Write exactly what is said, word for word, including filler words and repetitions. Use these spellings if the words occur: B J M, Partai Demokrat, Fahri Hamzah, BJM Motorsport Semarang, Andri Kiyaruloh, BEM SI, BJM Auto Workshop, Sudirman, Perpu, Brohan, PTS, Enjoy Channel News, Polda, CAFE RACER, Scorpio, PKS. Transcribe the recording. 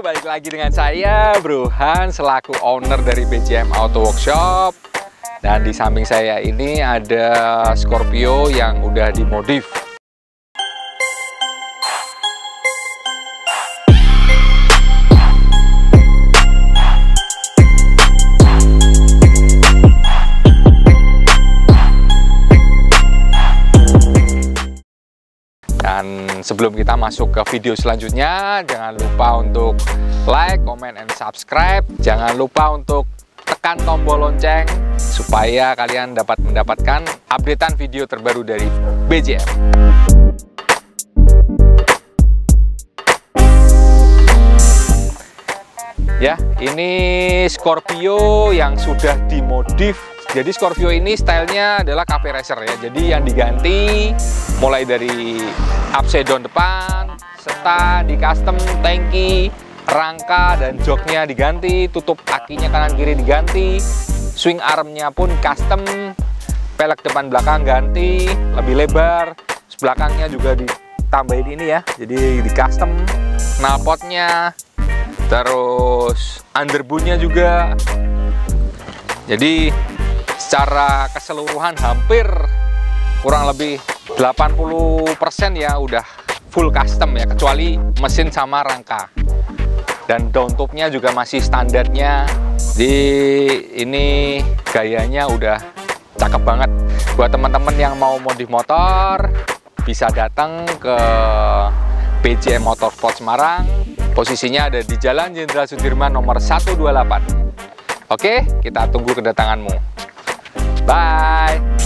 balik lagi dengan saya Brohan selaku owner dari B J M Auto Workshop. Dan di samping saya ini ada Scorpio yang udah dimodif. Dan sebelum kita masuk ke video selanjutnya, jangan lupa untuk like, comment, and subscribe. Jangan lupa untuk tekan tombol lonceng supaya kalian dapat mendapatkan updatean video terbaru dari B J M. Ya, ini Scorpio yang sudah dimodif. Jadi Scorpio ini stylenya adalah CAFE RACER ya. Jadi yang diganti mulai dari upside down depan, serta di custom tangki, rangka dan joknya diganti, tutup akinya kanan kiri diganti, swing armnya pun custom, pelek depan belakang ganti, lebih lebar, belakangnya juga ditambahin ini ya. Jadi di custom, knalpotnya, terus underboomnya juga. Jadi secara keseluruhan hampir kurang lebih delapan puluh persen ya udah full custom ya, kecuali mesin sama rangka. Dan downtubnya juga masih standarnya. Jadi ini gayanya udah cakep banget. Buat teman-teman yang mau modif motor bisa datang ke B J M Motorsport Semarang. Posisinya ada di Jalan Jenderal Sudirman nomor seratus dua puluh delapan. Oke, kita tunggu kedatanganmu. Bye.